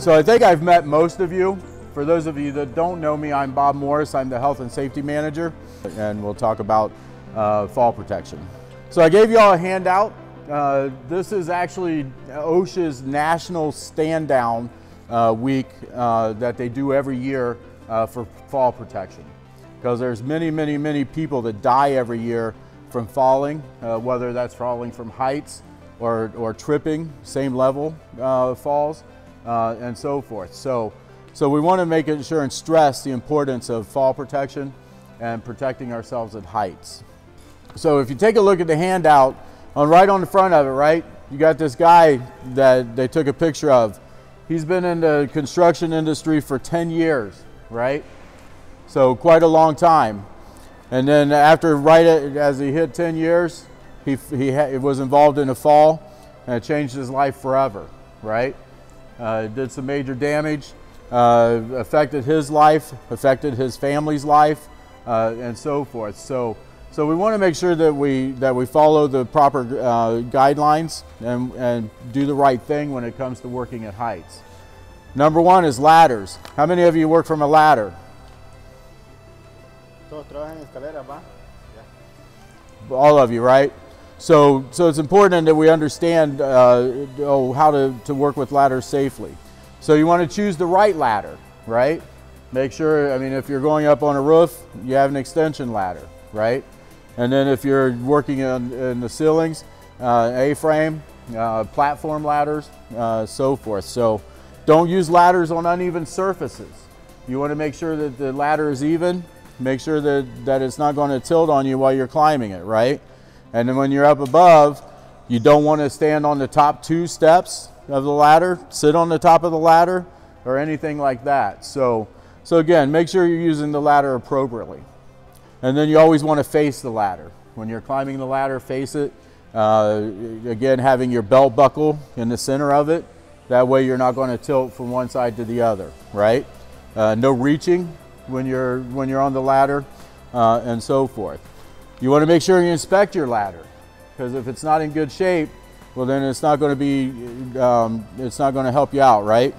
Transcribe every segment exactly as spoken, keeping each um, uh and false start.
So I think I've met most of you. For those of you that don't know me, I'm Bob Morris. I'm the Health and Safety Manager, and we'll talk about uh, fall protection. So I gave you all a handout. Uh, this is actually OSHA's National Stand Down uh, Week uh, that they do every year uh, for fall protection, because there's many, many, many people that die every year from falling, uh, whether that's falling from heights or, or tripping, same level uh, falls, uh, and so forth. So, so we want to make sure and stress the importance of fall protection and protecting ourselves at heights. So if you take a look at the handout, on right on the front of it, right, you got this guy that they took a picture of. He's been in the construction industry for ten years, right? So quite a long time. And then after, right as he hit ten years, he, he ha was involved in a fall, and it changed his life forever, right? Uh, did some major damage, uh, affected his life, affected his family's life, uh, and so forth. So, so we want to make sure that we, that we follow the proper uh, guidelines and, and do the right thing when it comes to working at heights. Number one is ladders. How many of you work from a ladder? All of you, right? So, so it's important that we understand uh, oh, how to, to work with ladders safely. So you want to choose the right ladder, right? Make sure, I mean, if you're going up on a roof, you have an extension ladder, right? And then if you're working in, in the ceilings, uh, A-frame, uh, platform ladders, uh, so forth. So don't use ladders on uneven surfaces. You want to make sure that the ladder is even. Make sure that, that it's not going to tilt on you while you're climbing it, right? And then when you're up above, you don't want to stand on the top two steps of the ladder, sit on the top of the ladder, or anything like that. So, so again, make sure you're using the ladder appropriately. And then you always want to face the ladder. When you're climbing the ladder, face it. Uh, again, having your belt buckle in the center of it. That way you're not going to tilt from one side to the other, right? Uh, no reaching when you're when you're on the ladder, uh, and so forth. You want to make sure you inspect your ladder, because if it's not in good shape, well then it's not going to be um, it's not going to help you out, right?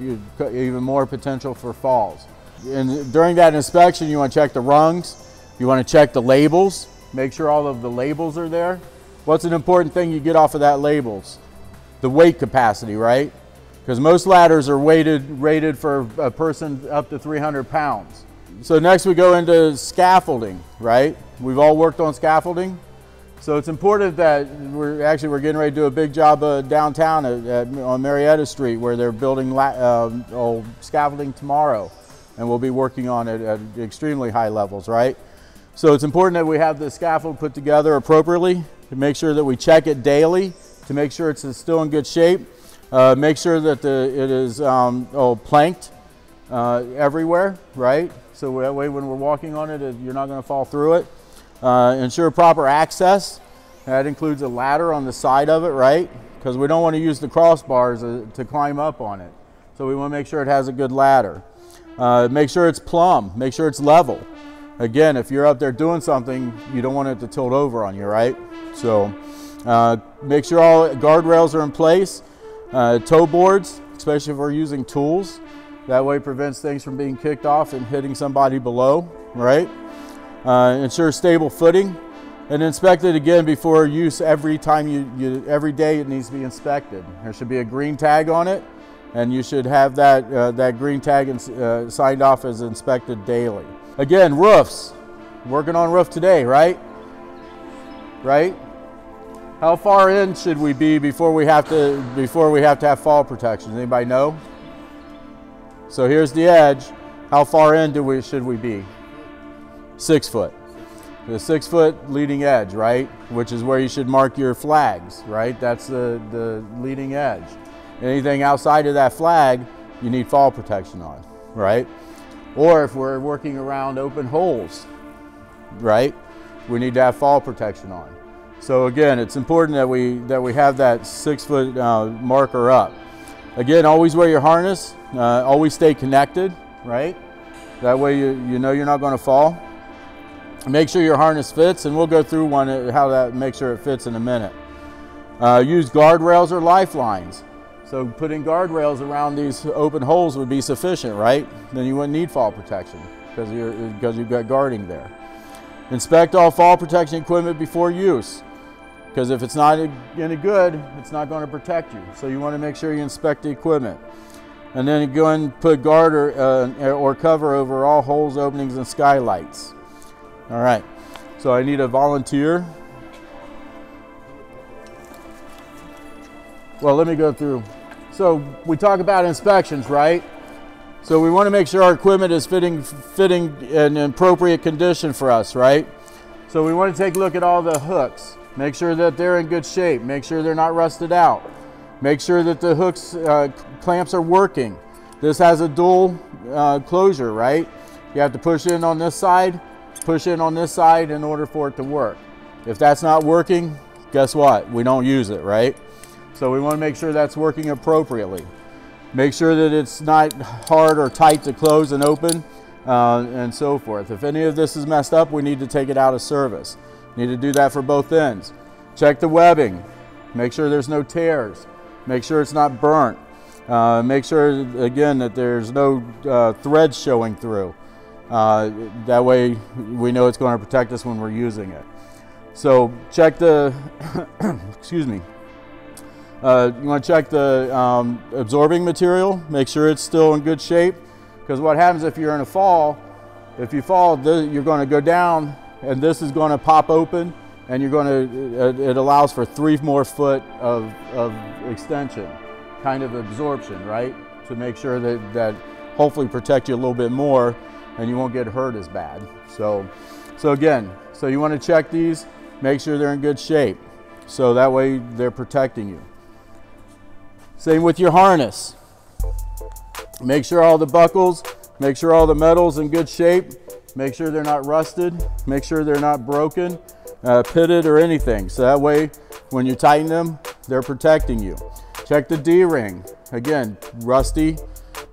You, you, even more potential for falls. And during that inspection, you want to check the rungs, you want to check the labels, make sure all of the labels are there. What's an important thing you get off of that labels? The weight capacity, right? Because most ladders are weighted, rated for a person up to three hundred pounds. So next we go into scaffolding, right? We've all worked on scaffolding. So it's important that we're actually, we're getting ready to do a big job uh, downtown at, at, on Marietta Street, where they're building la um, old scaffolding tomorrow. And we'll be working on it at extremely high levels, right? So it's important that we have the scaffold put together appropriately, to make sure that we check it daily, to make sure it's still in good shape. Uh, make sure that the, it is um, oh, planked uh, everywhere, right? So that way when we're walking on it, you're not gonna fall through it. Uh, ensure proper access. That includes a ladder on the side of it, right? Because we don't wanna use the crossbars uh, to climb up on it. So we wanna make sure it has a good ladder. Uh, make sure it's plumb, make sure it's level. Again, if you're up there doing something, you don't want it to tilt over on you, right? So uh, make sure all guardrails are in place. Uh, toe boards, especially if we're using tools. That way prevents things from being kicked off and hitting somebody below, right? Uh, ensure stable footing, and inspect it again before use every time you, you, every day it needs to be inspected. There should be a green tag on it, and you should have that, uh, that green tag in, uh, signed off as inspected daily. Again, roofs. Working on roof today, right? Right? How far in should we be before we have to before we have to have fall protection? Does anybody know? So here's the edge. How far in do we should we be? Six foot. The six foot leading edge, right? Which is where you should mark your flags, right? That's the, the leading edge. Anything outside of that flag, you need fall protection on, right? Or if we're working around open holes, right? We need to have fall protection on. So again, it's important that we that we have that six foot uh, marker up. Again, always wear your harness. Uh, always stay connected, right? That way you, you know you're not going to fall. Make sure your harness fits, and we'll go through one how that make sure it fits in a minute. Uh, use guardrails or lifelines. So putting guardrails around these open holes would be sufficient, right? Then you wouldn't need fall protection because you're, because you've got guarding there. Inspect all fall protection equipment before use, because if it's not any good, it's not going to protect you. So you want to make sure you inspect the equipment. And then you go and put guard or, uh, or cover over all holes, openings, and skylights. All right, so I need a volunteer. Well, let me go through. So we talk about inspections, right? So we want to make sure our equipment is fitting, fitting in an appropriate condition for us, right? So we want to take a look at all the hooks. Make sure that they're in good shape. Make sure they're not rusted out. Make sure that the hooks, uh, clamps are working. This has a dual uh, closure, right? You have to push in on this side, push in on this side in order for it to work. If that's not working, guess what? We don't use it, right? So we want to make sure that's working appropriately. Make sure that it's not hard or tight to close and open, uh, and so forth. If any of this is messed up, we need to take it out of service. Need to do that for both ends. Check the webbing. Make sure there's no tears. Make sure it's not burnt. Uh, make sure, again, that there's no uh, threads showing through. Uh, that way we know it's going to protect us when we're using it. So check the, excuse me. Uh, you want to check the um, absorbing material, make sure it's still in good shape, because what happens if you're in a fall, if you fall, you're going to go down and this is going to pop open, and you're going to, it allows for three more foot of, of extension, kind of absorption, right? To make sure that, that hopefully protect you a little bit more and you won't get hurt as bad. So, so again, so you want to check these, make sure they're in good shape, so that way they're protecting you. Same with your harness. Make sure all the buckles, make sure all the metal's in good shape, make sure they're not rusted, make sure they're not broken, uh, pitted or anything. So that way, when you tighten them, they're protecting you. Check the D-ring. Again, rusty.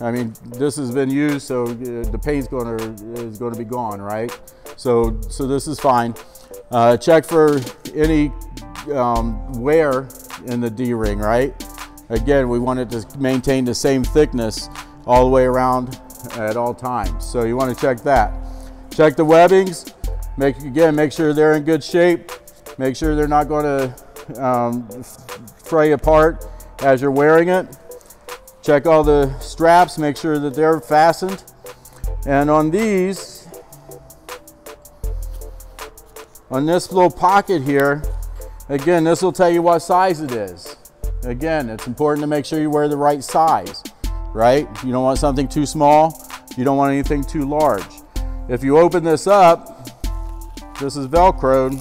I mean, this has been used, so the paint's gonna, is gonna be gone, right? So, so this is fine. Uh, check for any um, wear in the D-ring, right? Again, we want it to maintain the same thickness all the way around at all times. So you want to check that. Check the webbings. Make, again, make sure they're in good shape. Make sure they're not going to um, fray apart as you're wearing it. Check all the straps. Make sure that they're fastened. And on these, on this little pocket here, again, this will tell you what size it is. Again, it's important to make sure you wear the right size, right? You don't want something too small. You don't want anything too large. If you open this up, this is Velcroed.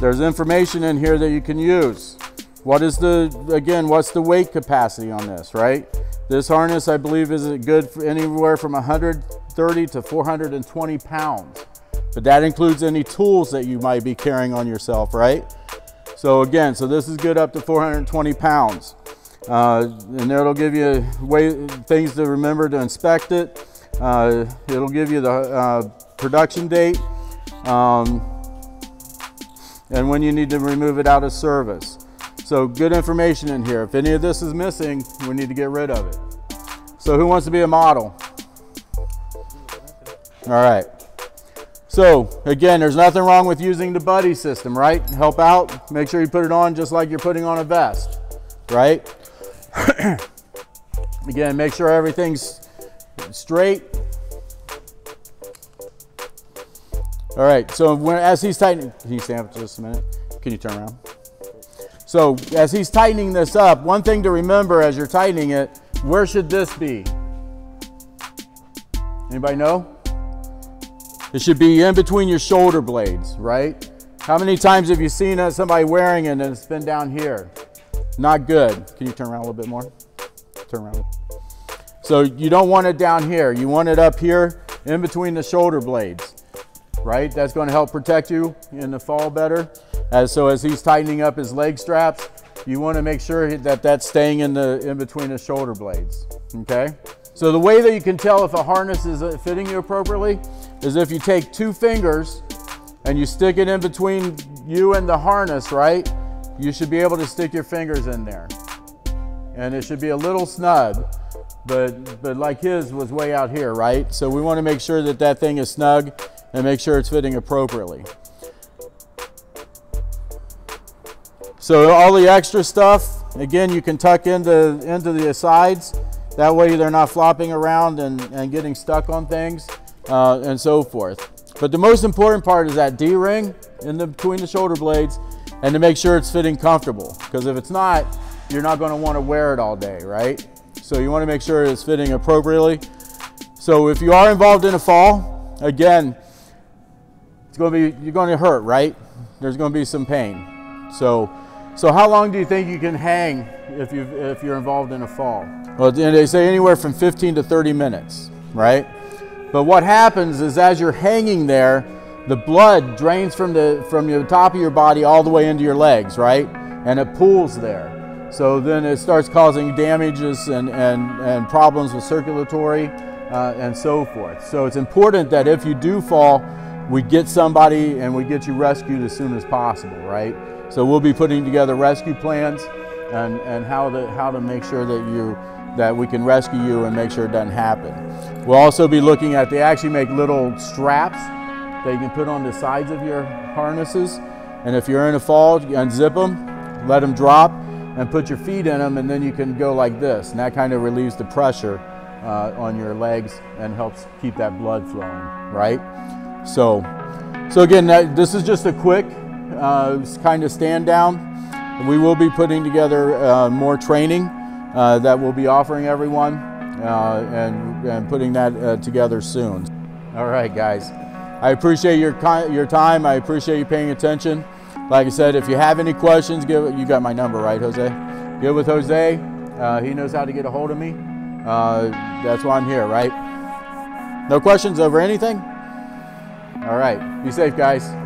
There's information in here that you can use. What is the, again, what's the weight capacity on this, right? This harness, I believe, is good for anywhere from one hundred thirty to four hundred twenty pounds. But that includes any tools that you might be carrying on yourself, right? So again, so this is good up to four hundred twenty pounds. Uh, and there it'll give you way, things to remember to inspect it. Uh, it'll give you the uh, production date um, and when you need to remove it out of service. So good information in here. If any of this is missing, we need to get rid of it. So who wants to be a model? All right. So again, there's nothing wrong with using the buddy system, right? Help out, make sure you put it on just like you're putting on a vest, right? Again, make sure everything's straight. All right, so when, as he's tightening, can you stand up for just a minute? Can you turn around? So as he's tightening this up, one thing to remember as you're tightening it, where should this be? Anybody know? It should be in between your shoulder blades, right? How many times have you seen somebody wearing it and it's been down here? Not good. Can you turn around a little bit more? Turn around. So you don't want it down here. You want it up here in between the shoulder blades, right? That's going to help protect you in the fall better. As, so as he's tightening up his leg straps, you want to make sure that that's staying in, the, in between the shoulder blades, okay? So the way that you can tell if a harness is fitting you appropriately is if you take two fingers and you stick it in between you and the harness, right? You should be able to stick your fingers in there. and it should be a little snug, but, but like his was way out here, right? So we want to make sure that that thing is snug and make sure it's fitting appropriately. So all the extra stuff, again, you can tuck into, into the sides. That way they're not flopping around and, and getting stuck on things uh, and so forth. But the most important part is that D-ring in the, between the shoulder blades, and to make sure it's fitting comfortable. Because if it's not, you're not gonna wanna wear it all day, right? So you wanna make sure it's fitting appropriately. So if you are involved in a fall, again, it's gonna be, you're gonna hurt, right? There's gonna be some pain. So, so how long do you think you can hang if, you've, if you're involved in a fall? Well, they say anywhere from fifteen to thirty minutes, right? But what happens is as you're hanging there, the blood drains from the, from the top of your body all the way into your legs, right? And it pools there. So then it starts causing damages and, and, and problems with circulatory uh, and so forth. So it's important that if you do fall, we get somebody and we get you rescued as soon as possible, right? So we'll be putting together rescue plans and, and how, to, how to make sure that, you, that we can rescue you and make sure it doesn't happen. We'll also be looking at, they actually make little straps that you can put on the sides of your harnesses. And if you're in a fall, you unzip them, let them drop, and put your feet in them, and then you can go like this, and that kind of relieves the pressure uh, on your legs and helps keep that blood flowing, right? So, so again, that, this is just a quick uh, kind of stand down. We will be putting together uh, more training uh, that we'll be offering everyone uh, and, and putting that uh, together soon. All right, guys, I appreciate your, your time. I appreciate you paying attention. Like I said, if you have any questions, give, you got my number, right, Jose? Get with Jose. Uh, he knows how to get a hold of me. Uh, that's why I'm here, right? No questions over anything? All right. Be safe, guys.